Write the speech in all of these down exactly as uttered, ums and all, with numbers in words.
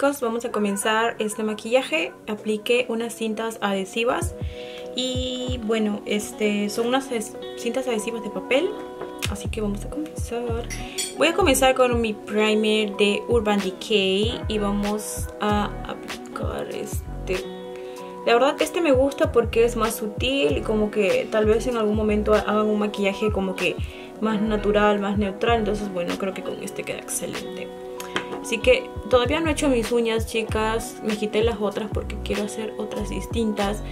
chicos, vamos a comenzar este maquillaje. Apliqué unas cintas adhesivas y bueno, este son unas cintas adhesivas de papel, así que vamos a comenzar. Voy a comenzar con mi primer de Urban Decay y vamos a aplicar este. La verdad este me gusta porque es más sutil y como que tal vez en algún momento hagan un maquillaje como que más natural, más neutral, entonces bueno, creo que con este queda excelente. Así que todavía no he hecho mis uñas, chicas. Me quité las otras porque quiero hacer otras distintas.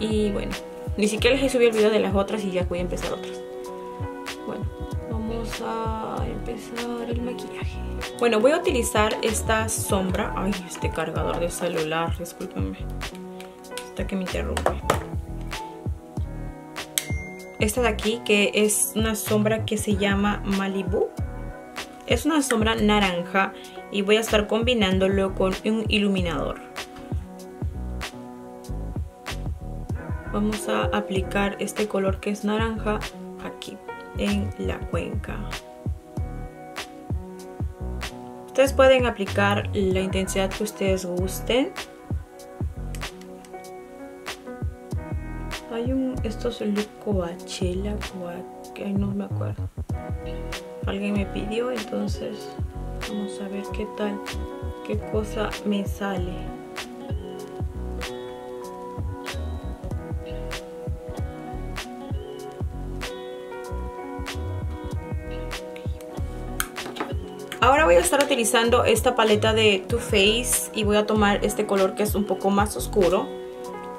Y bueno, ni siquiera les he subido el video de las otras y ya voy a empezar otras. Bueno, vamos a empezar el maquillaje. Bueno, voy a utilizar esta sombra. Ay, este cargador de celular, discúlpenme. Hasta que me interrumpe. Esta de aquí, que es una sombra que se llama Malibu. Es una sombra naranja y voy a estar combinándolo con un iluminador. Vamos a aplicar este color que es naranja aquí en la cuenca. Ustedes pueden aplicar la intensidad que ustedes gusten. Hay un, estos look Coachella, ay, no me acuerdo. Alguien me pidió, entonces vamos a ver qué tal, qué cosa me sale. Ahora voy a estar utilizando esta paleta de Too Faced y voy a tomar este color que es un poco más oscuro.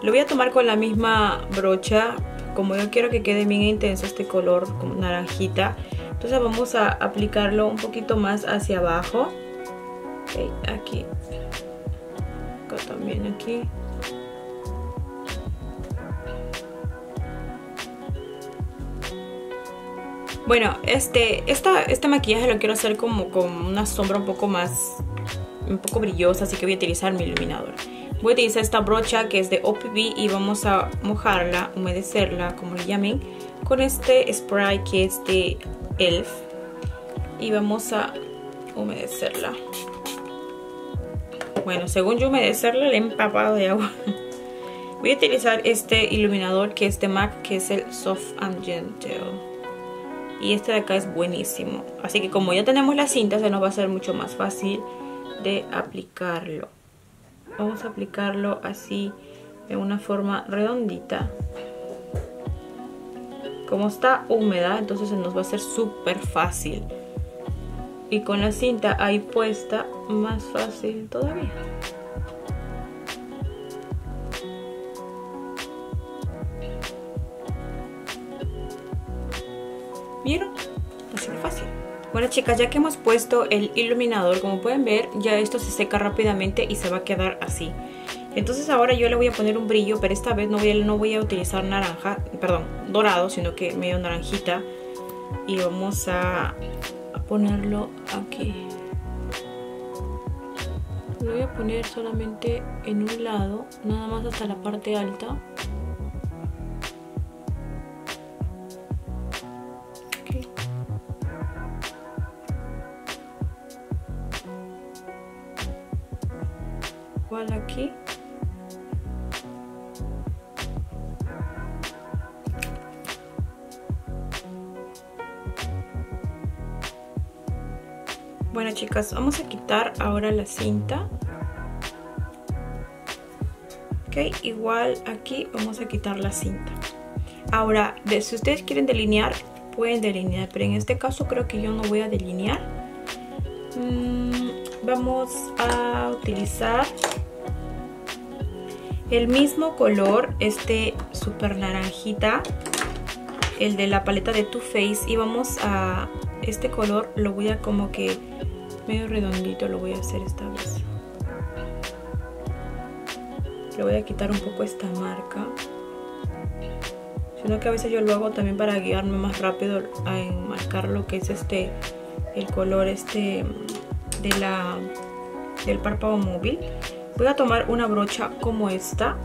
Lo voy a tomar con la misma brocha, como yo quiero que quede bien intenso este color como naranjita. Entonces vamos a aplicarlo un poquito más hacia abajo. Okay, aquí. Acá también, aquí. Bueno, este, esta, este maquillaje lo quiero hacer como con una sombra un poco más, un poco brillosa, así que voy a utilizar mi iluminador. Voy a utilizar esta brocha que es de O P B y vamos a mojarla, humedecerla, como le llamen, con este spray que es de Elf y vamos a humedecerla. Bueno, según yo humedecerla, le he empapado de agua. Voy a utilizar este iluminador que es de Mac, que es el Soft and Gentle, y este de acá es buenísimo, así que como ya tenemos las cintas, se nos va a ser mucho más fácil de aplicarlo. Vamos a aplicarlo así de una forma redondita. Como está húmeda, entonces nos va a ser súper fácil. Y con la cinta ahí puesta, más fácil todavía. ¿Vieron? Así de fácil. Bueno, chicas, ya que hemos puesto el iluminador, como pueden ver, ya esto se seca rápidamente y se va a quedar así. Entonces ahora yo le voy a poner un brillo, pero esta vez no voy a, no voy a utilizar naranja, perdón, dorado, sino que medio naranjita. Y vamos a, a ponerlo aquí. Lo voy a poner solamente en un lado, nada más hasta la parte alta. Okay. Igual aquí. Bueno, chicas, vamos a quitar ahora la cinta. Ok, igual aquí vamos a quitar la cinta. Ahora, si ustedes quieren delinear, pueden delinear, pero en este caso creo que yo no voy a delinear. Mm, vamos a utilizar el mismo color, este super naranjita, el de la paleta de Too Faced, y vamos a... Este color lo voy a como que medio redondito, lo voy a hacer esta vez. Le voy a quitar un poco esta marca. Sino que a veces yo lo hago también para guiarme más rápido a enmarcar lo que es este, el color este de la, del párpado móvil. Voy a tomar una brocha como esta.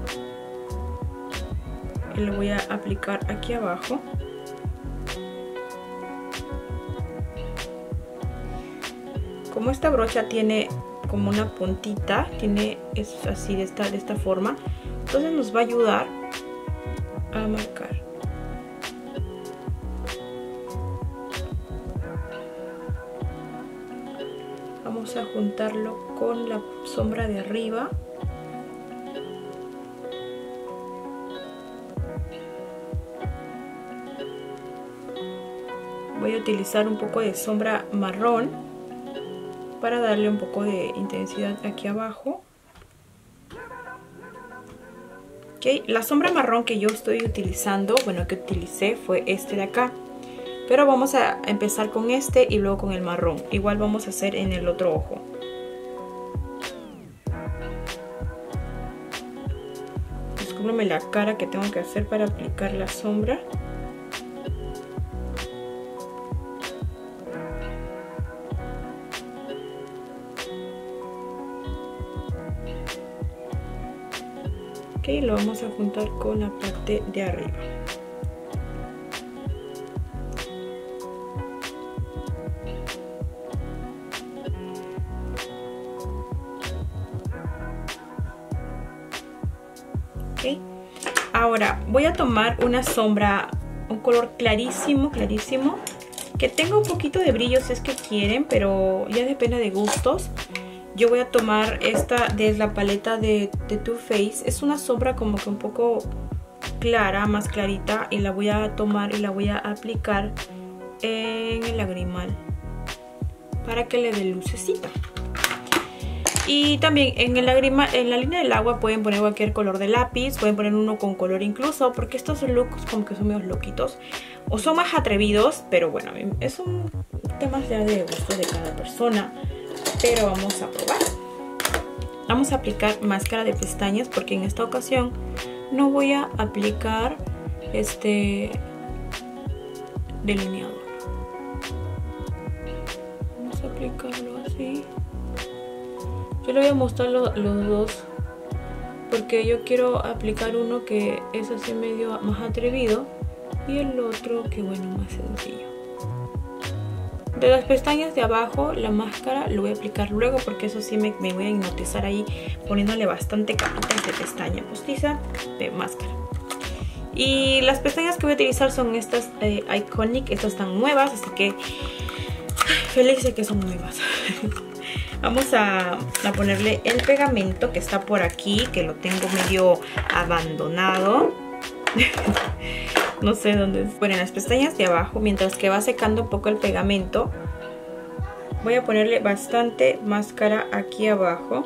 Y lo voy a aplicar aquí abajo. Como esta brocha tiene como una puntita, tiene, es así de esta, de esta forma, entonces nos va a ayudar a marcar. Vamos a juntarlo con la sombra de arriba. Voy a utilizar un poco de sombra marrón para darle un poco de intensidad aquí abajo. Okay. La sombra marrón que yo estoy utilizando, bueno, que utilicé fue este de acá. Pero vamos a empezar con este y luego con el marrón. Igual vamos a hacer en el otro ojo. Descúbrame la cara que tengo que hacer para aplicar la sombra. Ok, lo vamos a juntar con la parte de arriba. Okay. Ahora voy a tomar una sombra, un color clarísimo, clarísimo, que tenga un poquito de brillo si es que quieren, pero ya depende de gustos. Yo voy a tomar esta de la paleta de, de Too Faced, es una sombra como que un poco clara, más clarita, y la voy a tomar y la voy a aplicar en el lagrimal para que le dé lucecita. Y también en, el lagrima, en la línea del agua pueden poner cualquier color de lápiz, pueden poner uno con color incluso, porque estos looks como que son medio loquitos, o son más atrevidos, pero bueno, es un tema ya de gusto de cada persona. Pero vamos a probar. Vamos a aplicar máscara de pestañas, porque en esta ocasión no voy a aplicar este delineador. Vamos a aplicarlo así. Yo le voy a mostrar lo, los dos, porque yo quiero aplicar uno que es así medio más atrevido y el otro que bueno, más sencillo. De las pestañas de abajo, la máscara lo voy a aplicar luego, porque eso sí me, me voy a hipnotizar ahí poniéndole bastante capitas de pestaña postiza de máscara. Y las pestañas que voy a utilizar son estas eh, Iconic, estas están nuevas, así que feliz de que son nuevas. Vamos a, a ponerle el pegamento que está por aquí, que lo tengo medio abandonado. No sé dónde es. Bueno, en las pestañas de abajo, mientras que va secando un poco el pegamento, voy a ponerle bastante máscara aquí abajo.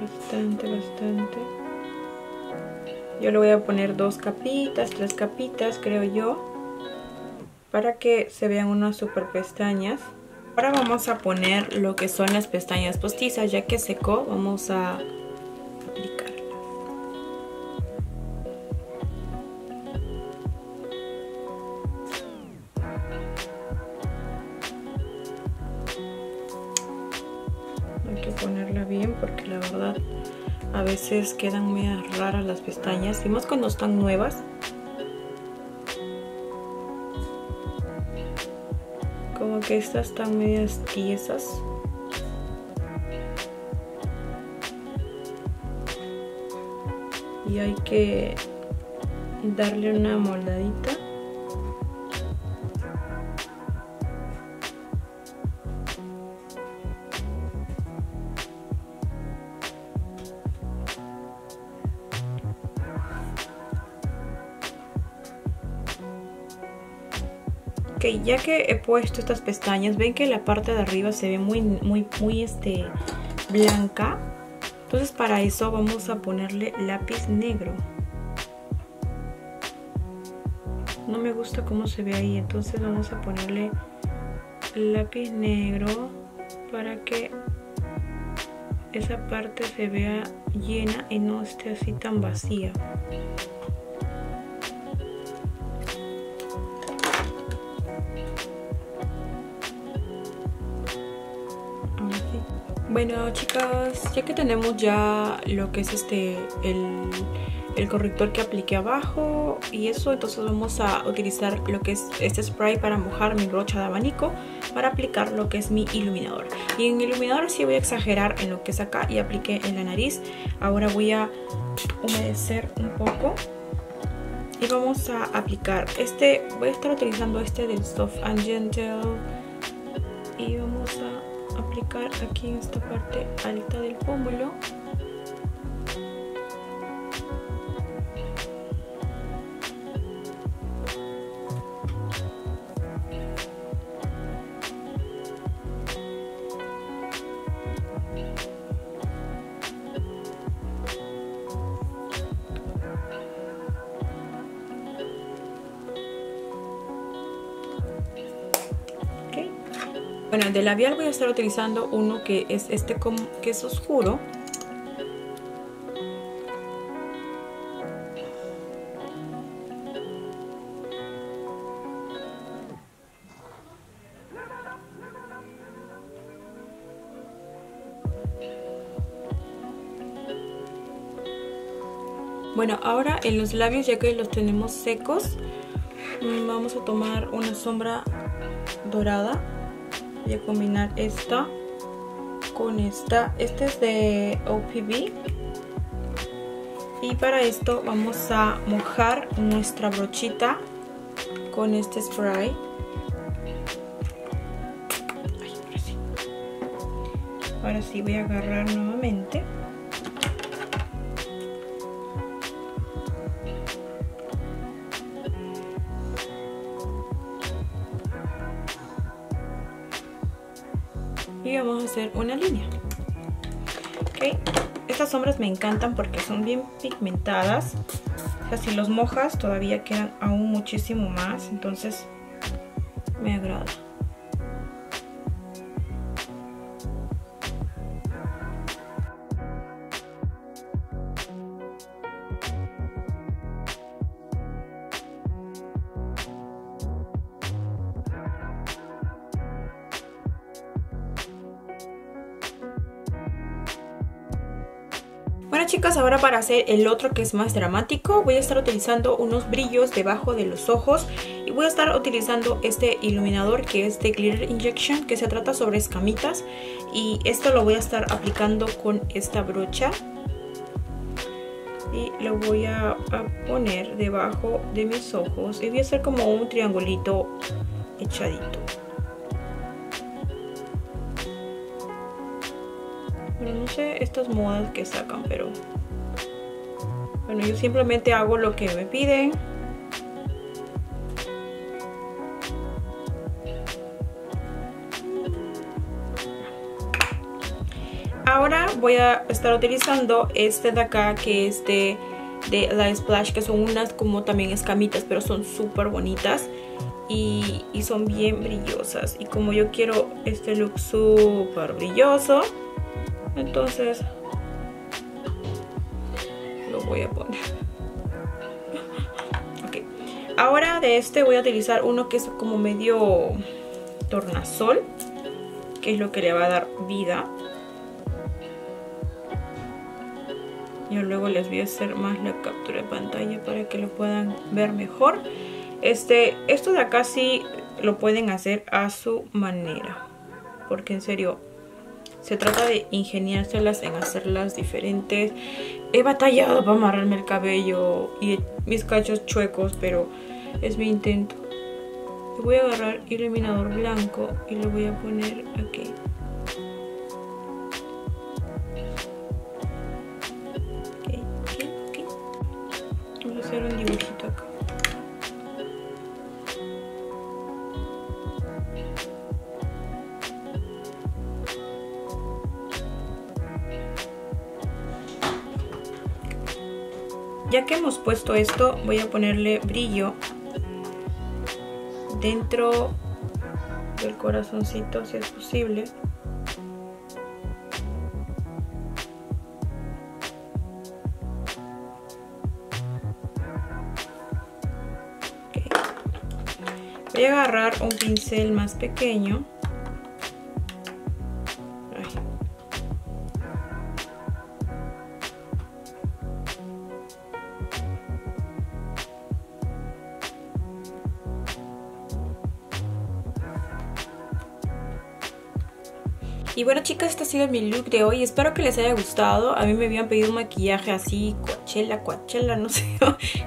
Bastante, bastante. Yo le voy a poner dos capitas, tres capitas, creo yo, para que se vean unas super pestañas. Ahora vamos a poner lo que son las pestañas postizas, ya que secó, vamos a aplicarlas. Hay que ponerla bien, porque la verdad a veces quedan muy raras las pestañas, y más cuando están nuevas. Como que estas están medias tiesas. Y hay que darle una moldadita. Okay, ya que he puesto estas pestañas, ven que la parte de arriba se ve muy, muy, muy este, blanca. Entonces para eso vamos a ponerle lápiz negro. No me gusta cómo se ve ahí, entonces vamos a ponerle lápiz negro para que esa parte se vea llena y no esté así tan vacía. Bueno chicas, ya que tenemos ya lo que es este el, el corrector que apliqué abajo y eso. Entonces vamos a utilizar lo que es este spray para mojar mi brocha de abanico para aplicar lo que es mi iluminador. Y en iluminador sí voy a exagerar en lo que es acá y apliqué en la nariz. Ahora voy a humedecer un poco y vamos a aplicar este. Voy a estar utilizando este del Soft and Gentle y vamos a aplicar aquí en esta parte alta del pómulo. Bueno, de labial voy a estar utilizando uno que es este como, que es oscuro. Bueno, ahora en los labios, ya que los tenemos secos, vamos a tomar una sombra dorada. Voy a combinar esta con esta. Este es de O P B. Y para esto vamos a mojar nuestra brochita con este spray. Ay, ahora sí. Ahora sí voy a agarrar nuevamente. Y vamos a hacer una línea. Okay. Estas sombras me encantan porque son bien pigmentadas. O sea, si los mojas todavía quedan aún muchísimo más. Entonces me agrada. Bueno, chicas, ahora para hacer el otro que es más dramático voy a estar utilizando unos brillos debajo de los ojos y voy a estar utilizando este iluminador que es de Glitter Injection, que se trata sobre escamitas, y esto lo voy a estar aplicando con esta brocha y lo voy a poner debajo de mis ojos y voy a hacer como un triangulito echadito. Bueno, no sé estas modas que sacan, pero bueno, yo simplemente hago lo que me piden. Ahora voy a estar utilizando este de acá, que es de, de la Splash, que son unas como también escamitas, pero son súper bonitas y, y son bien brillosas. Y como yo quiero este look súper brilloso, entonces lo voy a poner. Okay. Ahora de este voy a utilizar uno que es como medio tornasol, que es lo que le va a dar vida. Yo luego les voy a hacer más la captura de pantalla para que lo puedan ver mejor. Este, esto de acá sí lo pueden hacer a su manera, porque en serio se trata de ingeniárselas en hacerlas diferentes. He batallado para amarrarme el cabello y mis cachos chuecos, pero es mi intento. Voy a agarrar iluminador blanco y lo voy a poner aquí. Okay, okay, okay. Voy a hacer un dibujito acá. Ya que hemos puesto esto, voy a ponerle brillo dentro del corazoncito, si es posible. Okay. Voy a agarrar un pincel más pequeño. Y bueno chicas, este ha sido mi look de hoy. Espero que les haya gustado. A mí me habían pedido un maquillaje así, Coachella, Coachella, no sé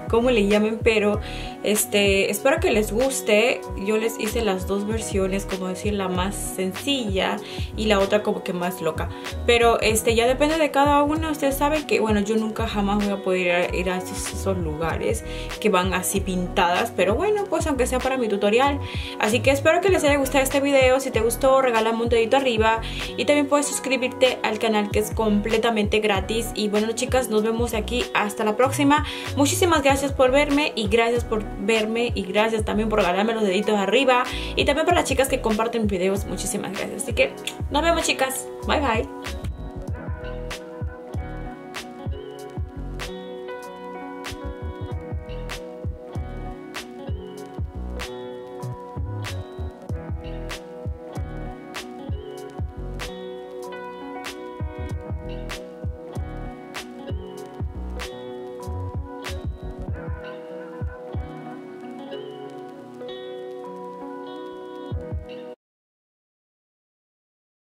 cómo le llamen, pero este, espero que les guste. Yo les hice las dos versiones, como decir, la más sencilla y la otra como que más loca. Pero este, ya depende de cada uno. Ustedes saben que, bueno, yo nunca jamás voy a poder ir a, ir a esos, esos lugares que van así pintadas. Pero bueno, pues aunque sea para mi tutorial. Así que espero que les haya gustado este video. Si te gustó, regálame un dedito arriba. Y también puedes suscribirte al canal, que es completamente gratis. Y bueno chicas, nos vemos aquí hasta la próxima. Muchísimas gracias por verme, y gracias por verme, y gracias también por regalarme los deditos arriba. Y también para las chicas que comparten videos, muchísimas gracias. Así que nos vemos chicas, bye bye.